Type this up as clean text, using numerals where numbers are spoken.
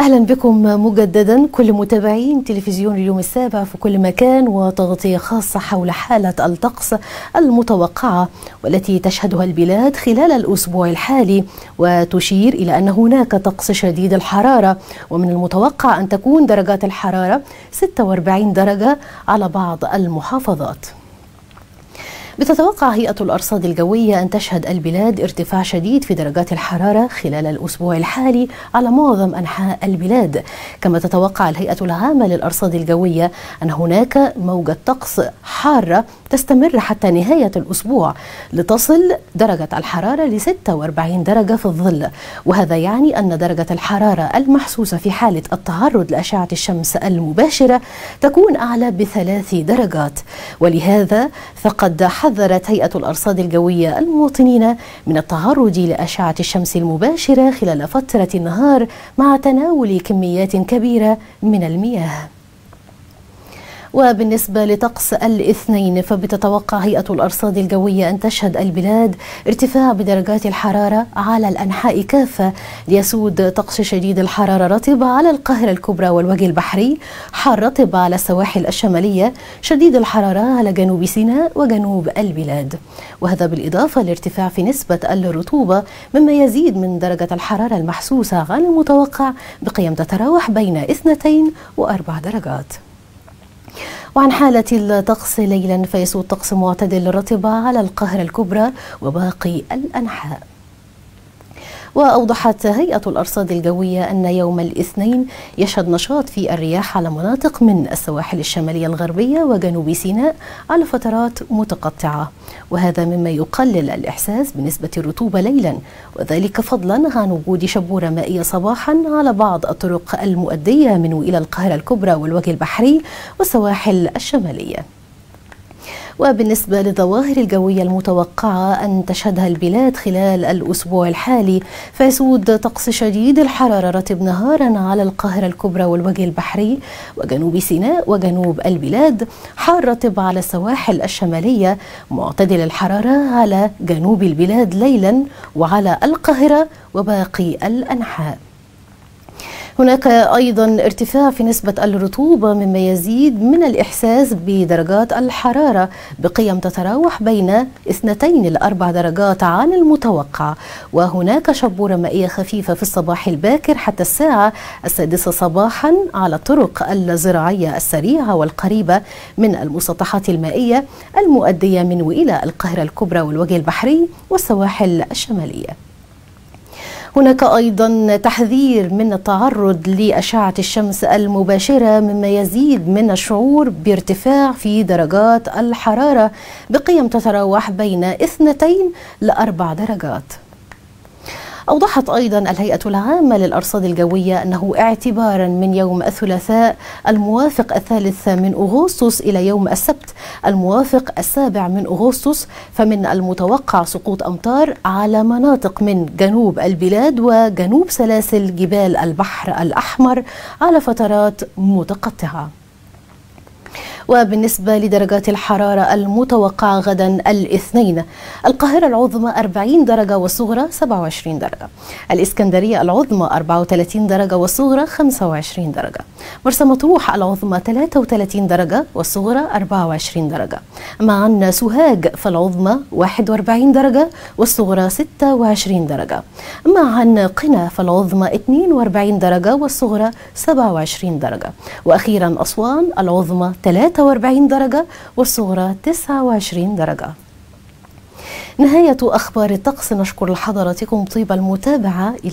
أهلا بكم مجددا كل متابعين تلفزيون اليوم السابع في كل مكان، وتغطية خاصة حول حالة الطقس المتوقعة والتي تشهدها البلاد خلال الأسبوع الحالي، وتشير إلى أن هناك طقس شديد الحرارة، ومن المتوقع أن تكون درجات الحرارة 46 درجة على بعض المحافظات. بتتوقع هيئة الأرصاد الجوية أن تشهد البلاد ارتفاع شديد في درجات الحرارة خلال الأسبوع الحالي على معظم أنحاء البلاد، كما تتوقع الهيئة العامة للأرصاد الجوية أن هناك موجة طقس حارة تستمر حتى نهاية الأسبوع لتصل درجة الحرارة ل 46 درجة في الظل، وهذا يعني أن درجة الحرارة المحسوسة في حالة التعرض لأشعة الشمس المباشرة تكون أعلى ب3 درجات، ولهذا فقد حذرت هيئة الأرصاد الجوية المواطنين من التعرض لأشعة الشمس المباشرة خلال فترة النهار مع تناول كميات كبيرة من المياه. وبالنسبة لطقس الاثنين فبتتوقع هيئة الأرصاد الجوية أن تشهد البلاد ارتفاع بدرجات الحرارة على الأنحاء كافة، ليسود طقس شديد الحرارة رطب على القاهرة الكبرى والوجه البحري، حار رطب على السواحل الشمالية، شديد الحرارة على جنوب سيناء وجنوب البلاد، وهذا بالإضافة لارتفاع في نسبة الرطوبة مما يزيد من درجة الحرارة المحسوسة عن المتوقع بقيم تتراوح بين 2 و4 درجات. وعن حالة الطقس ليلا فيسود طقس معتدل رطب على القاهرة الكبرى وباقي الأنحاء. وأوضحت هيئة الأرصاد الجوية أن يوم الاثنين يشهد نشاط في الرياح على مناطق من السواحل الشمالية الغربية وجنوب سيناء على فترات متقطعة، وهذا مما يقلل الإحساس بنسبة الرطوبة ليلا، وذلك فضلا عن وجود شبورة مائية صباحا على بعض الطرق المؤدية من وإلى القاهرة الكبرى والوجه البحري والسواحل الشمالية. وبالنسبة للظواهر الجوية المتوقعة أن تشهدها البلاد خلال الأسبوع الحالي فيسود طقس شديد الحرارة رطب نهارا على القاهرة الكبرى والوجه البحري وجنوب سيناء وجنوب البلاد، حار رطب على السواحل الشمالية، معتدل الحرارة على جنوب البلاد ليلا وعلى القاهرة وباقي الأنحاء. هناك أيضا ارتفاع في نسبة الرطوبة مما يزيد من الإحساس بدرجات الحرارة بقيم تتراوح بين 2 إلى 4 درجات عن المتوقع، وهناك شبورة مائية خفيفة في الصباح الباكر حتى الساعة 6 صباحا على الطرق الزراعية السريعة والقريبة من المسطحات المائية المؤدية من وإلى القاهرة الكبرى والوجه البحري والسواحل الشمالية. هناك أيضا تحذير من التعرض لأشعة الشمس المباشرة مما يزيد من الشعور بارتفاع في درجات الحرارة بقيم تتراوح بين 2 إلى 4 درجات. أوضحت أيضا الهيئة العامة للأرصاد الجوية أنه اعتبارا من يوم الثلاثاء الموافق 3 من أغسطس إلى يوم السبت الموافق 7 من أغسطس فمن المتوقع سقوط أمطار على مناطق من جنوب البلاد وجنوب سلاسل جبال البحر الأحمر على فترات متقطعة. وبالنسبة لدرجات الحرارة المتوقعة غدا الاثنين القاهرة العظمى 40 درجة والصغرى 27 درجة، الإسكندرية العظمى 34 درجة والصغرى 25 درجة، مرسى مطروح العظمى 33 درجة والصغرى 24 درجة، معنا سوهاج فالعظمى 41 درجة والصغرى 26 درجة، معنا قنا فالعظمى 42 درجة والصغرى 27 درجة، وأخيرا أسوان العظمى 43 درجة والصغرى 29 درجة. نهاية أخبار الطقس، نشكر لحضراتكم طيب المتابعة. إلى